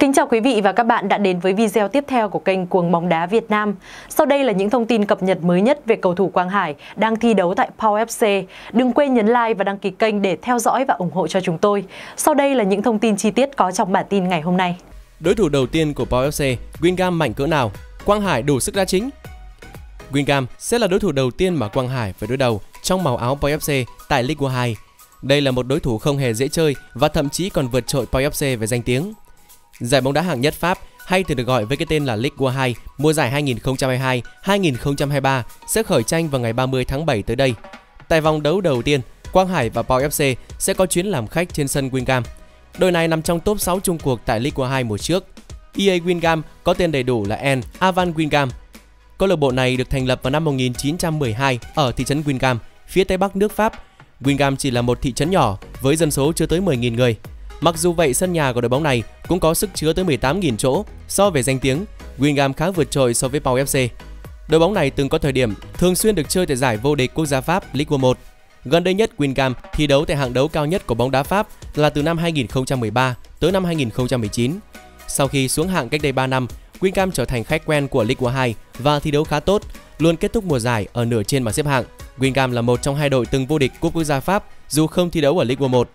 Kính chào quý vị và các bạn đã đến với video tiếp theo của kênh Cuồng Bóng Đá Việt Nam. Sau đây là những thông tin cập nhật mới nhất về cầu thủ Quang Hải đang thi đấu tại Pau FC. Đừng quên nhấn like và đăng ký kênh để theo dõi và ủng hộ cho chúng tôi. Sau đây là những thông tin chi tiết có trong bản tin ngày hôm nay. Đối thủ đầu tiên của Pau FC, Wingam mạnh cỡ nào? Quang Hải đủ sức đá chính. Wingam sẽ là đối thủ đầu tiên mà Quang Hải phải đối đầu trong màu áo Pau FC tại Ligue 2. Đây là một đối thủ không hề dễ chơi và thậm chí còn vượt trội Pau FC về danh tiếng. Giải bóng đá hạng nhất Pháp, hay thường được gọi với cái tên là Ligue 2, mùa giải 2022-2023 sẽ khởi tranh vào ngày 30 tháng 7 tới đây. Tại vòng đấu đầu tiên, Quang Hải và Pau FC sẽ có chuyến làm khách trên sân Wingam. Đội này nằm trong top 6 chung cuộc tại Ligue 2 mùa trước. EA Wingam có tên đầy đủ là En Avan Wingam. Câu lạc bộ này được thành lập vào năm 1912 ở thị trấn Wingam, phía tây bắc nước Pháp. Wingam chỉ là một thị trấn nhỏ với dân số chưa tới 10.000 người. Mặc dù vậy, sân nhà của đội bóng này cũng có sức chứa tới 18.000 chỗ. So về danh tiếng, Wingam khá vượt trội so với Pau FC. Đội bóng này từng có thời điểm thường xuyên được chơi tại giải vô địch quốc gia Pháp Ligue 1. Gần đây nhất, Wingam thi đấu tại hạng đấu cao nhất của bóng đá Pháp là từ năm 2013 tới năm 2019. Sau khi xuống hạng cách đây 3 năm, Wingam trở thành khách quen của Ligue 2 và thi đấu khá tốt, luôn kết thúc mùa giải ở nửa trên bảng xếp hạng. Wingam là một trong hai đội từng vô địch cúp quốc gia Pháp dù không thi đấu ở Ligue 1.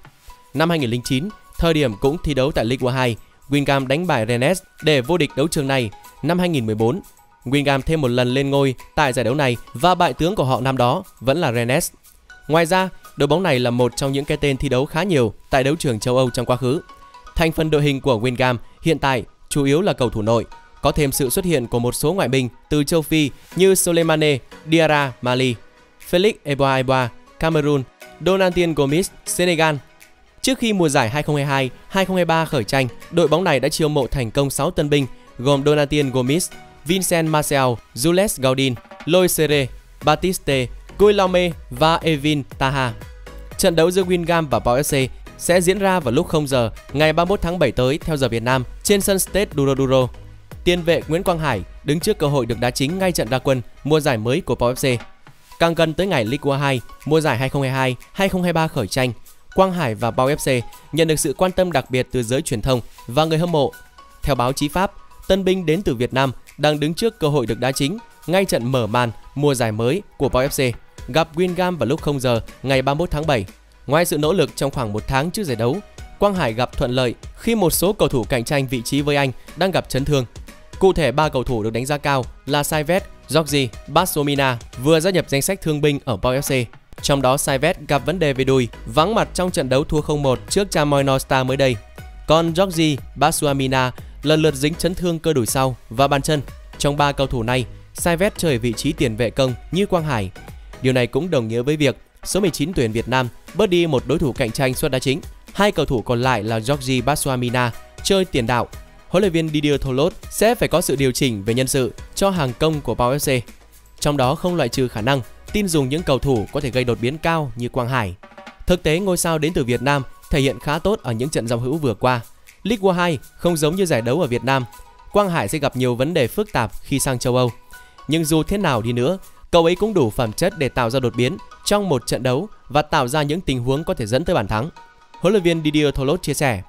Năm 2009, thời điểm cũng thi đấu tại Ligue 2, Wingam đánh bại Rennes để vô địch đấu trường này. Năm 2014, Wingam thêm một lần lên ngôi tại giải đấu này và bại tướng của họ năm đó vẫn là Rennes. Ngoài ra, đội bóng này là một trong những cái tên thi đấu khá nhiều tại đấu trường châu Âu trong quá khứ. Thành phần đội hình của Wingam hiện tại chủ yếu là cầu thủ nội, có thêm sự xuất hiện của một số ngoại binh từ châu Phi như Soleimane Diarra Mali, Felix Eboa Cameroon, Donatien Gomis Senegal. Trước khi mùa giải 2022-2023 khởi tranh, đội bóng này đã chiêu mộ thành công 6 tân binh gồm Donatien Gomis, Vincent Marcel, Jules Gaudin, Loïs Séré, Baptiste, Guillaume và Evin Taha. Trận đấu giữa Wingam và Pau FC sẽ diễn ra vào lúc 0 giờ ngày 31 tháng 7 tới theo giờ Việt Nam trên sân Stade Duroduro. Tiền vệ Nguyễn Quang Hải đứng trước cơ hội được đá chính ngay trận ra quân mùa giải mới của Pau FC. Càng gần tới ngày Ligue 2 mùa giải 2022-2023 khởi tranh, Quang Hải và Pau FC nhận được sự quan tâm đặc biệt từ giới truyền thông và người hâm mộ. Theo báo chí Pháp, tân binh đến từ Việt Nam đang đứng trước cơ hội được đá chính ngay trận mở màn mùa giải mới của Pau FC gặp Wingam vào lúc 0 giờ ngày 31 tháng 7. Ngoài sự nỗ lực trong khoảng 1 tháng trước giải đấu, Quang Hải gặp thuận lợi khi một số cầu thủ cạnh tranh vị trí với anh đang gặp chấn thương. Cụ thể, 3 cầu thủ được đánh giá cao là Saivet, Giorgi, Bassomina vừa gia nhập danh sách thương binh ở Pau FC. Trong đó, Saivet gặp vấn đề về đùi, vắng mặt trong trận đấu thua 0-1 trước Chamois North Star mới đây. Còn Giorgi, Bassomina lần lượt dính chấn thương cơ đùi sau và bàn chân. Trong 3 cầu thủ này, Saivet chơi ở vị trí tiền vệ công như Quang Hải. Điều này cũng đồng nghĩa với việc số 19 tuyển Việt Nam bớt đi một đối thủ cạnh tranh suất đá chính. Hai cầu thủ còn lại là Giorgi Bassomina chơi tiền đạo. Huấn luyện viên Didier Tholot sẽ phải có sự điều chỉnh về nhân sự cho hàng công của Pau FC. Trong đó không loại trừ khả năng tin dùng những cầu thủ có thể gây đột biến cao như Quang Hải. Thực tế, ngôi sao đến từ Việt Nam thể hiện khá tốt ở những trận giao hữu vừa qua. Ligue 2 không giống như giải đấu ở Việt Nam. Quang Hải sẽ gặp nhiều vấn đề phức tạp khi sang châu Âu. Nhưng dù thế nào đi nữa, cậu ấy cũng đủ phẩm chất để tạo ra đột biến trong một trận đấu và tạo ra những tình huống có thể dẫn tới bàn thắng. Huấn luyện viên Didier Tholot chia sẻ.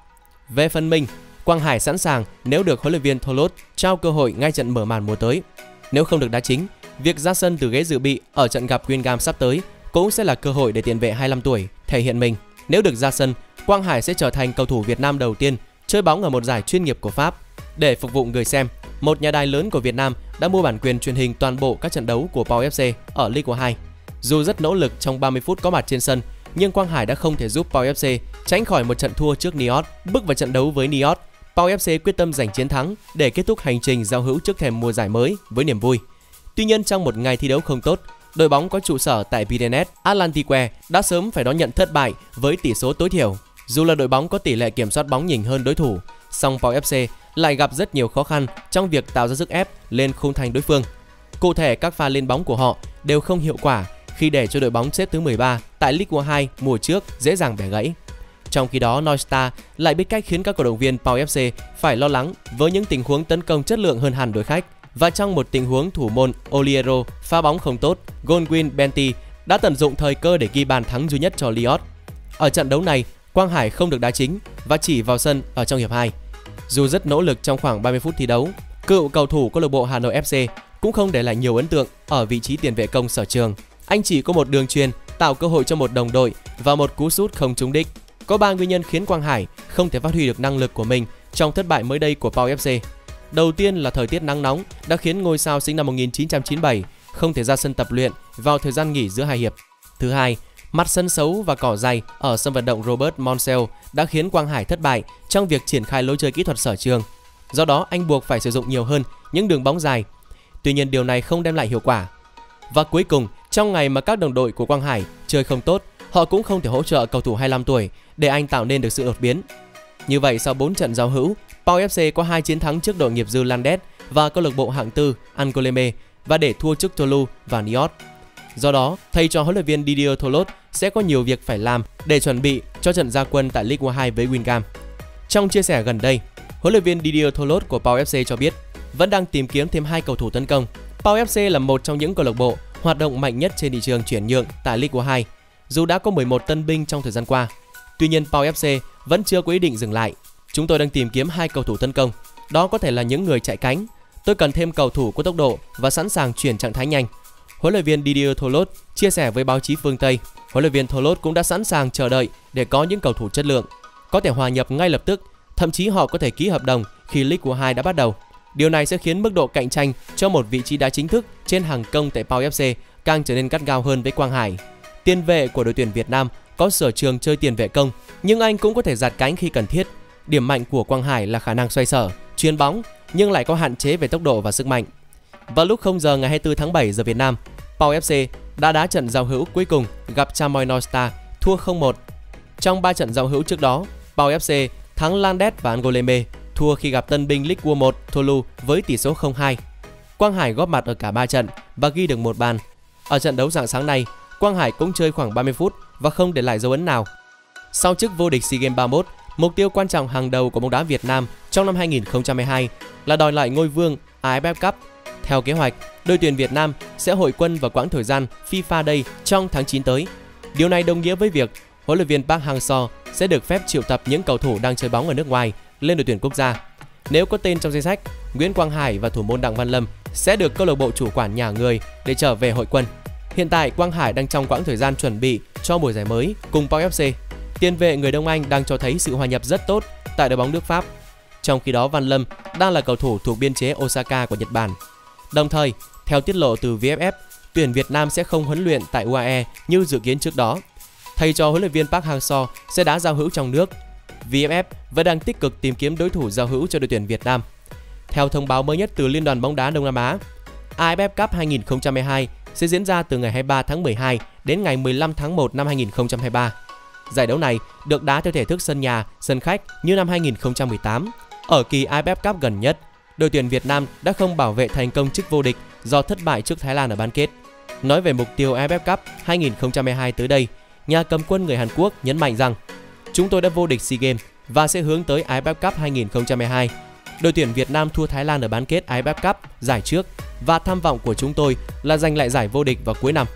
Về phần mình, Quang Hải sẵn sàng nếu được huấn luyện viên Tholot trao cơ hội ngay trận mở màn mùa tới. Nếu không được đá chính, việc ra sân từ ghế dự bị ở trận gặp Wingam sắp tới cũng sẽ là cơ hội để tiền vệ 25 tuổi thể hiện mình. Nếu được ra sân, Quang Hải sẽ trở thành cầu thủ Việt Nam đầu tiên chơi bóng ở một giải chuyên nghiệp của Pháp. Để phục vụ người xem, một nhà đài lớn của Việt Nam đã mua bản quyền truyền hình toàn bộ các trận đấu của Pau FC ở Ligue 2. Dù rất nỗ lực trong 30 phút có mặt trên sân, nhưng Quang Hải đã không thể giúp Pau FC tránh khỏi một trận thua trước Niort. Bước vào trận đấu với Niort, Pau FC quyết tâm giành chiến thắng để kết thúc hành trình giao hữu trước thềm mùa giải mới với niềm vui. Tuy nhiên, trong một ngày thi đấu không tốt, đội bóng có trụ sở tại Pyrenees Atlantique đã sớm phải đón nhận thất bại với tỷ số tối thiểu. Dù là đội bóng có tỷ lệ kiểm soát bóng nhỉnh hơn đối thủ, song Pau FC lại gặp rất nhiều khó khăn trong việc tạo ra sức ép lên khung thành đối phương. Cụ thể, các pha lên bóng của họ đều không hiệu quả khi để cho đội bóng xếp thứ 13 tại Ligue 2 mùa trước dễ dàng bẻ gãy. Trong khi đó, North Star lại biết cách khiến các cổ động viên Pau FC phải lo lắng với những tình huống tấn công chất lượng hơn hẳn đối khách. Và trong một tình huống thủ môn Oliero phá bóng không tốt, Godwin Benti đã tận dụng thời cơ để ghi bàn thắng duy nhất cho Lyon. Ở trận đấu này, Quang Hải không được đá chính và chỉ vào sân ở trong hiệp 2. Dù rất nỗ lực trong khoảng 30 phút thi đấu, cựu cầu thủ câu lạc bộ Hà Nội FC cũng không để lại nhiều ấn tượng ở vị trí tiền vệ công sở trường. Anh chỉ có một đường chuyền tạo cơ hội cho một đồng đội và một cú sút không trúng đích. Có 3 nguyên nhân khiến Quang Hải không thể phát huy được năng lực của mình trong thất bại mới đây của Pau FC. Đầu tiên là thời tiết nắng nóng đã khiến ngôi sao sinh năm 1997 không thể ra sân tập luyện vào thời gian nghỉ giữa hai hiệp. Thứ hai, mặt sân xấu và cỏ dày ở sân vận động Robert Monsell đã khiến Quang Hải thất bại trong việc triển khai lối chơi kỹ thuật sở trường. Do đó, anh buộc phải sử dụng nhiều hơn những đường bóng dài. Tuy nhiên, điều này không đem lại hiệu quả. Và cuối cùng, trong ngày mà các đồng đội của Quang Hải chơi không tốt, họ cũng không thể hỗ trợ cầu thủ 25 tuổi để anh tạo nên được sự đột biến. Như vậy, sau 4 trận giao hữu, Pau FC có 2 chiến thắng trước đội nghiệp dư Landes và câu lạc bộ hạng 4 Angoulême và để thua trước Toulouse và Niort. Do đó, thầy trò huấn luyện viên Didier Tholot sẽ có nhiều việc phải làm để chuẩn bị cho trận ra quân tại Ligue 2 với Wigan. Trong chia sẻ gần đây, huấn luyện viên Didier Tholot của Pau FC cho biết vẫn đang tìm kiếm thêm 2 cầu thủ tấn công. Pau FC là một trong những câu lạc bộ hoạt động mạnh nhất trên thị trường chuyển nhượng tại Ligue 2, dù đã có 11 tân binh trong thời gian qua. Tuy nhiên, Pau FC vẫn chưa có ý định dừng lại. Chúng tôi đang tìm kiếm 2 cầu thủ tấn công, đó có thể là những người chạy cánh. Tôi cần thêm cầu thủ có tốc độ và sẵn sàng chuyển trạng thái nhanh. Huấn luyện viên Didier Tholot chia sẻ với báo chí phương Tây, huấn luyện viên Tholot cũng đã sẵn sàng chờ đợi để có những cầu thủ chất lượng, có thể hòa nhập ngay lập tức, thậm chí họ có thể ký hợp đồng khi Ligue 2 đã bắt đầu. Điều này sẽ khiến mức độ cạnh tranh cho một vị trí đá chính thức trên hàng công tại Pau FC càng trở nên gắt gao hơn với Quang Hải. Tiền vệ của đội tuyển Việt Nam có sở trường chơi tiền vệ công, nhưng anh cũng có thể giạt cánh khi cần thiết. Điểm mạnh của Quang Hải là khả năng xoay sở, chuyền bóng nhưng lại có hạn chế về tốc độ và sức mạnh. Vào lúc 0 giờ ngày 24 tháng 7 giờ Việt Nam, Pau FC đã đá trận giao hữu cuối cùng gặp Chamois North Star, thua 0-1. Trong 3 trận giao hữu trước đó, Pau FC thắng Landes và Angoulême, thua khi gặp tân binh Ligue 1 Toulouse với tỷ số 0-2. Quang Hải góp mặt ở cả 3 trận và ghi được 1 bàn. Ở trận đấu rạng sáng nay, Quang Hải cũng chơi khoảng 30 phút và không để lại dấu ấn nào. Sau chức vô địch SEA Games 31, mục tiêu quan trọng hàng đầu của bóng đá Việt Nam trong năm 2022 là đòi lại ngôi vương AFF Cup. Theo kế hoạch, đội tuyển Việt Nam sẽ hội quân vào quãng thời gian FIFA Day trong tháng 9 tới. Điều này đồng nghĩa với việc huấn luyện viên Park Hang-seo sẽ được phép triệu tập những cầu thủ đang chơi bóng ở nước ngoài lên đội tuyển quốc gia. Nếu có tên trong danh sách, Nguyễn Quang Hải và thủ môn Đặng Văn Lâm sẽ được câu lạc bộ chủ quản nhả người để trở về hội quân. Hiện tại, Quang Hải đang trong quãng thời gian chuẩn bị cho mùa giải mới cùng Pau FC. Tiền vệ người Đông Anh đang cho thấy sự hòa nhập rất tốt tại đội bóng nước Pháp. Trong khi đó, Văn Lâm đang là cầu thủ thuộc biên chế Osaka của Nhật Bản. Đồng thời, theo tiết lộ từ VFF, tuyển Việt Nam sẽ không huấn luyện tại UAE như dự kiến trước đó. Thầy trò huấn luyện viên Park Hang-seo sẽ đá giao hữu trong nước. VFF vẫn đang tích cực tìm kiếm đối thủ giao hữu cho đội tuyển Việt Nam. Theo thông báo mới nhất từ Liên đoàn bóng đá Đông Nam Á, AFF Cup 2022 sẽ diễn ra từ ngày 23 tháng 12 đến ngày 15 tháng 1 năm 2023. Giải đấu này được đá theo thể thức sân nhà, sân khách như năm 2018. Ở kỳ AFF Cup gần nhất, đội tuyển Việt Nam đã không bảo vệ thành công chức vô địch do thất bại trước Thái Lan ở bán kết. Nói về mục tiêu AFF Cup 2022 tới đây, nhà cầm quân người Hàn Quốc nhấn mạnh rằng chúng tôi đã vô địch SEA Games và sẽ hướng tới AFF Cup 2022. Đội tuyển Việt Nam thua Thái Lan ở bán kết AFF Cup giải trước và tham vọng của chúng tôi là giành lại giải vô địch vào cuối năm.